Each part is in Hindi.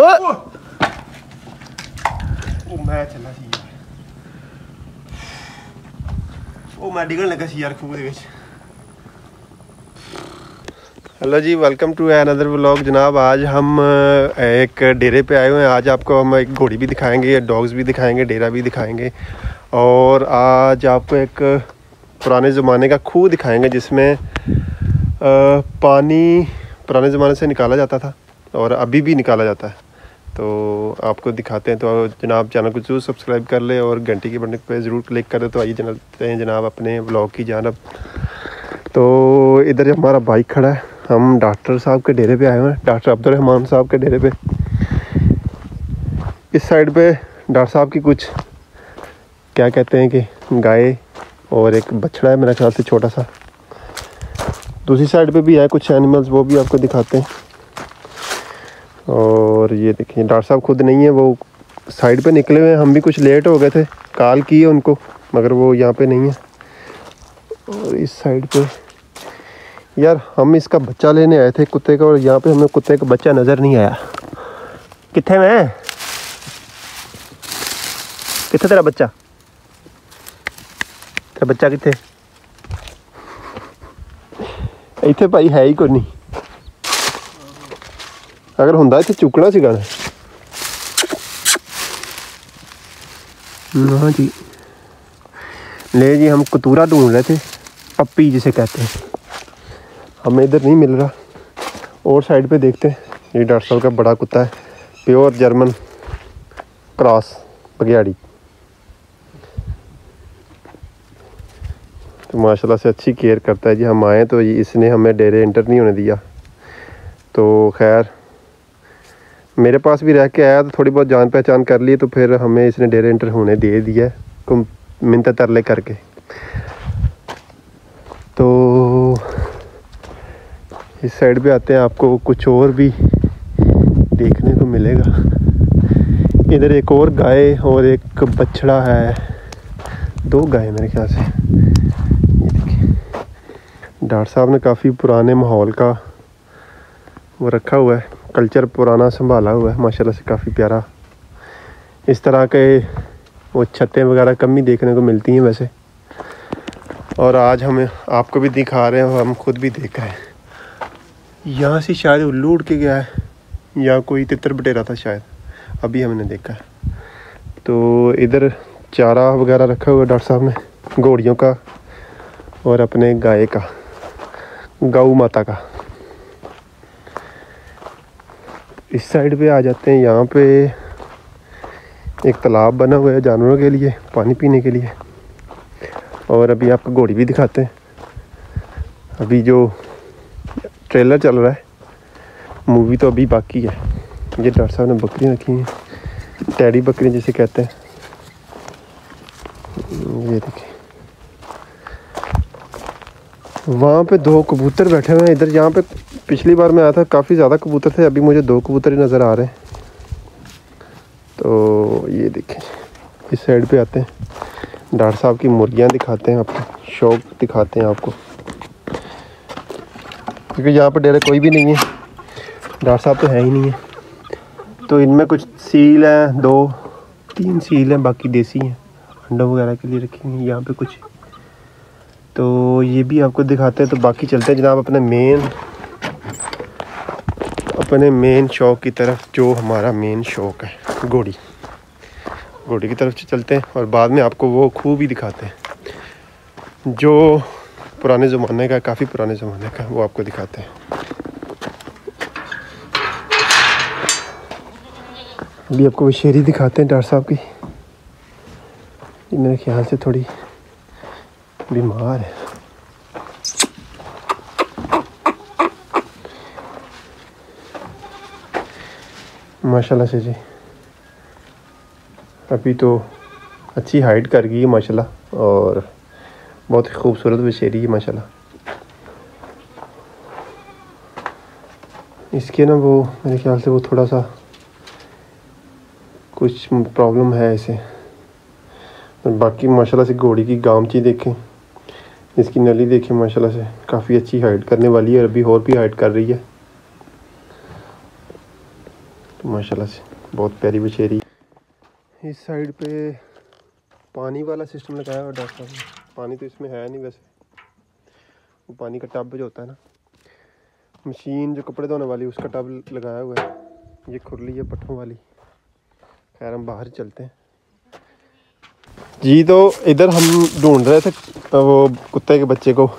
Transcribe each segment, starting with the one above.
मैं चला सी यार, मैं डिगन लगा सी यार खूह दे। हेलो जी, वेलकम टू अनदर व्लॉग। जनाब आज हम एक डेरे पे आए हुए हैं। आज आपको हम एक घोड़ी भी दिखाएंगे, डॉग्स भी दिखाएंगे, डेरा भी दिखाएंगे और आज आपको एक पुराने ज़माने का खूह दिखाएंगे जिसमें पानी पुराने ज़माने से निकाला जाता था और अभी भी निकाला जाता है, तो आपको दिखाते हैं। तो जनाब चैनल को जरूर सब्सक्राइब कर लें और घंटी के बटन पर ज़रूर क्लिक कर दें। तो आइए चलते हैं जनाब अपने व्लॉग की जानब। तो इधर हमारा बाइक खड़ा है, हम डॉक्टर साहब के डेरे पे आए हुए हैं, डॉक्टर अब्दुल रहमान साहब के डेरे पे। इस साइड पे डॉक्टर साहब की कुछ क्या कहते हैं कि गाय और एक बछड़ा है मेरा ख्याल से छोटा सा। दूसरी साइड पे भी है कुछ एनिमल्स, वो भी आपको दिखाते हैं। और ये देखिए डॉक्टर साहब खुद नहीं है, वो साइड पे निकले हुए हैं। हम भी कुछ लेट हो गए थे, कॉल की है उनको मगर वो यहाँ पे नहीं है। और इस साइड पे यार हम इसका बच्चा लेने आए थे कुत्ते का, और यहाँ पे हमें कुत्ते का बच्चा नज़र नहीं आया। किथे मैं किथे तेरा बच्चा, तेरा बच्चा किथे? इतने भाई है ही कोई नहीं, अगर होंदा इतने चुकना सी गाने। हाँ जी, ले जी हम कतूरा ढूंढ रहे थे, पप्पी जिसे कहते हैं, हमें इधर नहीं मिल रहा। और साइड पे देखते हैं, ये डॉक्टर साहब का बड़ा कुत्ता है, प्योर जर्मन क्रॉस बघियाड़ी। तो माशाल्लाह से अच्छी केयर करता है जी। हम आए तो इसने हमें डेरे एंटर नहीं होने दिया, तो खैर मेरे पास भी रह के आया तो थोड़ी बहुत जान पहचान कर ली, तो फिर हमें इसने डेरे एंटर होने दे दिया मिनत तरले करके। तो इस साइड पे आते हैं, आपको कुछ और भी देखने को मिलेगा। इधर एक और गाय और एक बछड़ा है, दो गाय मेरे ख्याल से। ये देखिए डॉक्टर साहब ने काफ़ी पुराने माहौल का वो रखा हुआ है, कल्चर पुराना संभाला हुआ है माशाल्लाह से, काफ़ी प्यारा। इस तरह के वो छतें वगैरह कम ही देखने को मिलती हैं वैसे, और आज हमें आपको भी दिखा रहे हैं और हम खुद भी देख रहे हैं। यहाँ से शायद उल्लू उड़ के गया है या कोई तितर बटेरा था शायद, अभी हमने देखा है। तो इधर चारा वगैरह रखा हुआ है डॉक्टर साहब ने घोड़ियों का और अपने गाय का, गऊ माता का। इस साइड पे आ जाते हैं, यहाँ पे एक तालाब बना हुआ है जानवरों के लिए पानी पीने के लिए। और अभी आपको घोड़ी भी दिखाते हैं। अभी जो ट्रेलर चल रहा है मूवी तो अभी बाकी है। ये डॉक्टर साहब ने बकरियाँ रखी हैं, टैडी बकरी जिसे कहते हैं। ये देखिए वहाँ पे दो कबूतर बैठे हुए हैं इधर। यहाँ पे पिछली बार मैं आया था काफ़ी ज़्यादा कबूतर थे, अभी मुझे दो कबूतर ही नज़र आ रहे हैं। तो ये देखिए इस साइड पे आते हैं, डॉक्टर साहब की मुर्गियाँ दिखाते हैं आपको, शौक दिखाते हैं आपको, क्योंकि यहाँ पर डेरा कोई भी नहीं है, डॉक्टर साहब तो है ही नहीं है। तो इनमें कुछ सील हैं, 2-3 सील हैं, बाकी देसी हैं, अंडों वगैरह के लिए रखी हुई यहाँ पे कुछ। तो ये भी आपको दिखाते हैं। तो बाकी चलते हैं जनाब अपने मेन शौक की तरफ, जो हमारा मेन शौक है घोड़ी की तरफ चलते हैं, और बाद में आपको वो खूह भी दिखाते हैं जो पुराने ज़माने का, काफ़ी पुराने ज़माने का, वो आपको दिखाते हैं। अभी आपको वो शेरी दिखाते हैं डॉक्टर साहब की, मेरे ख्याल से थोड़ी बीमार है। माशाल्लाह से जी अभी तो अच्छी हाइट कर गई है माशाल्लाह, और बहुत ही खूबसूरत बछेरी है माशाल्लाह। इसके ना वो मेरे ख्याल से वो थोड़ा सा कुछ प्रॉब्लम है इसे। बाकी माशाल्लाह से घोड़ी की गामची देखें, इसकी नली देखें माशाल्लाह से, काफ़ी अच्छी हाइट करने वाली है, और अभी और भी हाइट कर रही है माशाल्लाह से बहुत प्यारी बछेरी। इस साइड पे पानी वाला सिस्टम लगाया हुआ डॉक्टर साहब, पानी तो इसमें है नहीं वैसे, वो पानी का टब जो होता है ना, मशीन जो कपड़े धोने वाली उसका टब लगाया हुआ है। ये खुरली है पट्ठों वाली। खैर हम बाहर चलते हैं जी। तो इधर हम ढूंढ रहे थे वो कुत्ते के बच्चे को,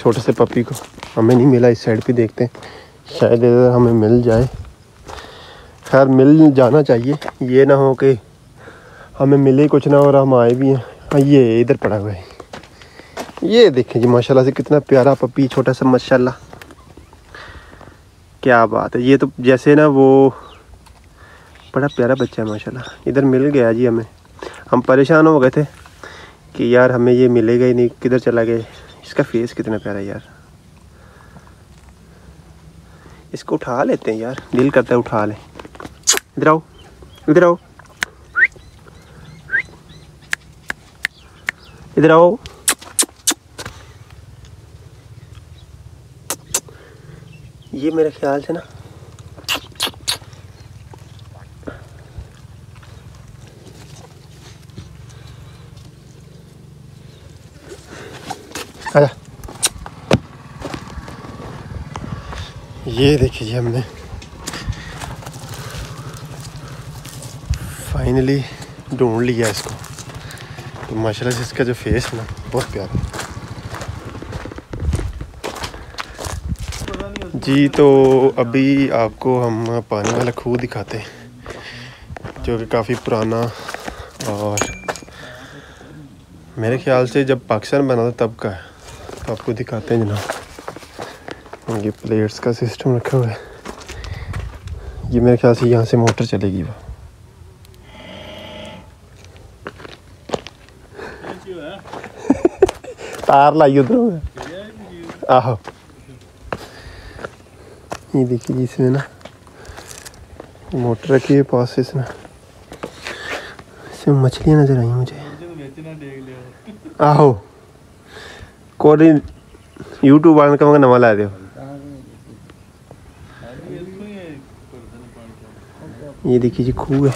छोटे से पपी को, हमें नहीं मिला। इस साइड पे देखते हैं शायद इधर हमें मिल जाए। खैर मिल जाना चाहिए, ये ना हो कि हमें मिले कुछ ना और हम आए भी हैं। ये इधर पड़ा हुआ है, ये देखें जी माशाल्लाह से कितना प्यारा पपी, छोटा सा माशाल्लाह, क्या बात है। ये तो जैसे ना वो बड़ा प्यारा बच्चा है माशाल्लाह। इधर मिल गया जी हमें। हम परेशान हो गए थे कि यार हमें ये मिलेगा ही नहीं, किधर चला गया। इसका फेस कितना प्यारा है यार। इसको उठा लेते हैं यार, दिल करता है उठा लें। इधर आओ, इधर आओ, इधर आओ। ये मेरे ख्याल से ना आया। ये देखिए जी हमने फाइनली ढूंढ लिया इसको। तो माशाल्लाह से इसका जो फेस है ना बहुत प्यारा जी। तो अभी आपको हम पानी वाला खूह दिखाते हैं जो कि काफ़ी पुराना, और मेरे ख्याल से जब पाकिस्तान बना था तब का है। तो आपको दिखाते हैं जनाब। ये प्लेट्स का सिस्टम रखा हुआ है। ये मेरे ख्याल से यहाँ से मोटर चलेगी। वह तार लाई उधर। आहो ये देखिए, इसमें ना मोटर रखी है पास से, इसमें मछलियाँ नजर आई मुझे। आहो कोई यूट्यूब वाले का नवा ला दो। ये देखिए जी खूह है।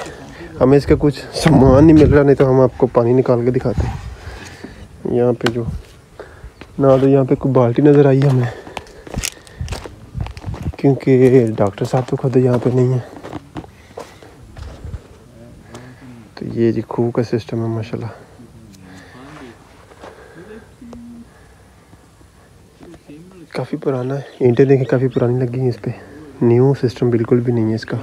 हमें इसका कुछ सामान नहीं मिल रहा, नहीं तो हम आपको पानी निकाल के दिखाते हैं। यहाँ पे जो ना तो यहाँ पे कोई बाल्टी नज़र आई हमें, क्योंकि डॉक्टर साहब तो खुद यहाँ पे नहीं है। तो ये जी खूह का सिस्टम है माशाल्लाह। काफ़ी पुराना है, ईंटें देखें काफ़ी पुरानी लगी हैं इस पे, न्यू सिस्टम बिल्कुल भी नहीं है इसका।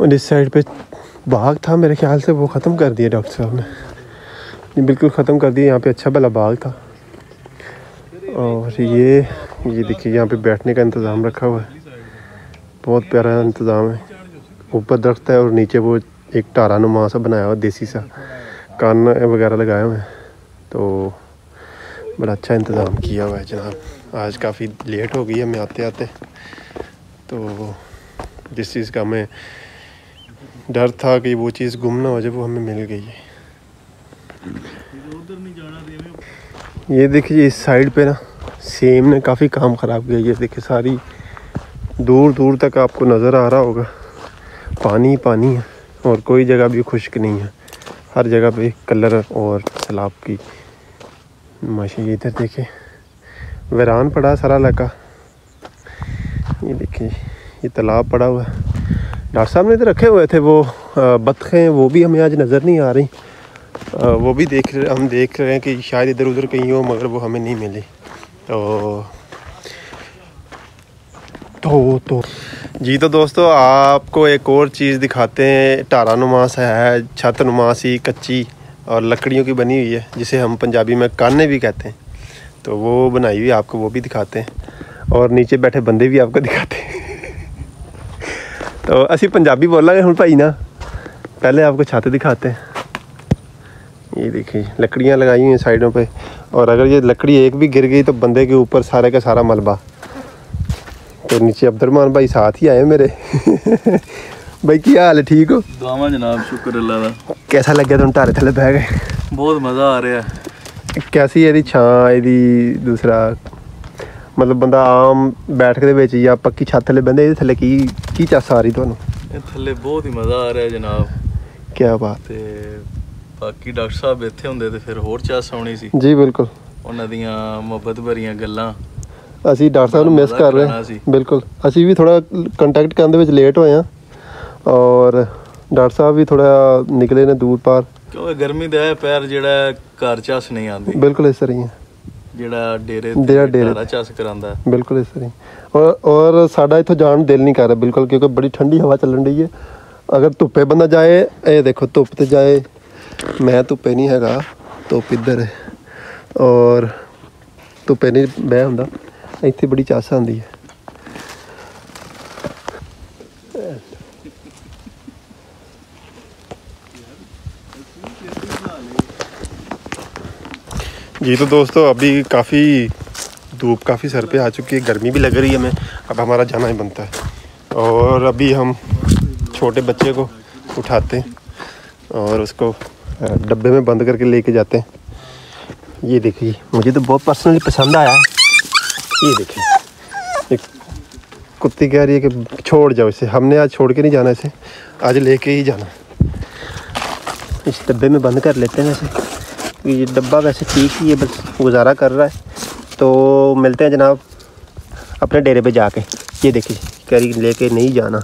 और इस साइड पे बाग था मेरे ख्याल से, वो ख़त्म कर दिया डॉक्टर साहब ने, ये बिल्कुल ख़त्म कर दिया। यहाँ पे अच्छा भला बाग था। और ये देखिए यहाँ पे बैठने का इंतज़ाम रखा हुआ है, बहुत प्यारा इंतज़ाम है। ऊपर दरख्त है और नीचे वो एक टारा नुमा सा बनाया हुआ, देसी सा, कान वगैरह लगाए हुए हैं। तो बड़ा अच्छा इंतज़ाम किया हुआ है जनाब। आज काफ़ी लेट हो गई हमें आते आते। तो जिस चीज़ का हमें डर था कि वो चीज़ गुम ना हो जाए, वो हमें मिल गई है। ये देखिए इस साइड पे ना सेम ने काफ़ी काम ख़राब किया। ये देखिए सारी दूर दूर तक आपको नज़र आ रहा होगा पानी पानी है, और कोई जगह भी खुश्क नहीं है, हर जगह पे कलर और सैलाब की माशा। ये इधर देखिए वीरान पड़ा सारा इलाका। ये देखिए ये तालाब पड़ा हुआ है। डॉक्टर साहब ने इधर रखे हुए थे वो बतखें, वो भी हमें आज नज़र नहीं आ रही। वो भी हम देख रहे हैं कि शायद इधर उधर कहीं हो, मगर वो हमें नहीं मिली। तो जी तो दोस्तों आपको एक और चीज़ दिखाते हैं। टारा नुमा सा है, छत नुमा सी कच्ची और लकड़ियों की बनी हुई है, जिसे हम पंजाबी में काने भी कहते हैं। तो वो बनाई हुई, आपको वो भी दिखाते हैं, और नीचे बैठे बंदे भी आपको दिखाते हैं। तो असी पंजाबी बोलांगे हुण भाई ना, पहले आपको छत दिखाते हैं। ये देखिए लकड़ियाँ लगाई हुई हैं साइडों पे, और अगर ये लकड़ी एक भी गिर गई तो बंदे के ऊपर सारे का सारा मलबा। तो नीचे अब्दुल रहमान भाई साथ ही आए मेरे। भाई क्या हाल है, ठीक हो? दुआवां जनाब, शुक्र अल्लाह दा। कैसा लगे तुम टारे थले बह गए? बहुत मज़ा आ रहा है। कैसी है छां एदी? दूसरा मतलब बंदा आम बैठक दे विच या पक्की छत थले बंदे, एदे थले की चास आ रही तुहानू? थल्ले बहुत ही मज़ा आ रहा है जनाब, क्या बात है। बाकी डॉक्टर साहब इत्थे हुंदे ते फिर होर चास आउणी सी जी, बिल्कुल उन्हां दीयां मुहब्बत भरियां गल्लां असी डॉक्टर साहब नूं मिस कर रहे हैं। बिल्कुल असी भी थोड़ा कांटेक्ट करन दे विच लेट होए हां, और डॉक्टर साहब भी थोड़ा निकले ने दूर पार, क्योंकि गर्मी दा पैर जेड़ा घर चास नहीं आंदी। बिल्कुल इस तरह ही जेड़ा डेरे डेरा चास करांदा है, बिल्कुल इस तरह। और साडा इत्थों जान दिल नहीं कर रहा बिल्कुल, क्योंकि बड़ी ठंडी हवा चलन रही है। अगर धुप्पे बंदा जाए, ये देखो धुप्प तो जाए, मैं धुप्पे नहीं हैगा, धुप्प इधर है और धुप्पे नहीं बह हुंदा, इत्थे बड़ी चास आंदी है। जी तो दोस्तों अभी काफ़ी धूप काफ़ी सर पे आ चुकी है, गर्मी भी लग रही है। मैं अब हमारा जाना ही बनता है, और अभी हम छोटे बच्चे को उठाते हैं और उसको डब्बे में बंद करके लेके जाते हैं। ये देखिए, मुझे तो बहुत पर्सनली पसंद आया। ये देखिए, एक कुत्ती कह रही है कि छोड़ जाओ इसे, हमने आज छोड़ के नहीं जाना, इसे आज लेके ही जाना। इस डब्बे में बंद कर लेते हैं। वैसे ये डब्बा वैसे ठीक ही है, बस गुजारा कर रहा है। तो मिलते हैं जनाब अपने डेरे पे जाके। ये देखिए कह रही लेके नहीं जाना,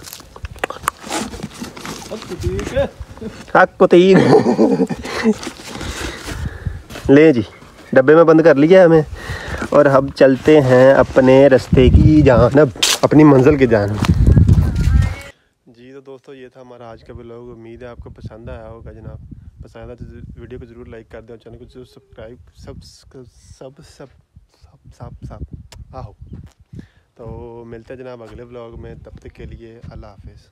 हक को तीन ले जी, डब्बे में बंद कर लिया हमें, और हम चलते हैं अपने रास्ते की जानब, अपनी मंजिल की जानब। जी तो दोस्तों ये था हमारा आज का व्लॉग, उम्मीद है आपको पसंद आया होगा जनाब। पसंद आया तो वीडियो को ज़रूर लाइक कर दें, चैनल को जरूर सब्सक्राइब आओ। तो मिलते हैं जनाब अगले व्लॉग में, तब तक के लिए अल्लाह हाफिज़।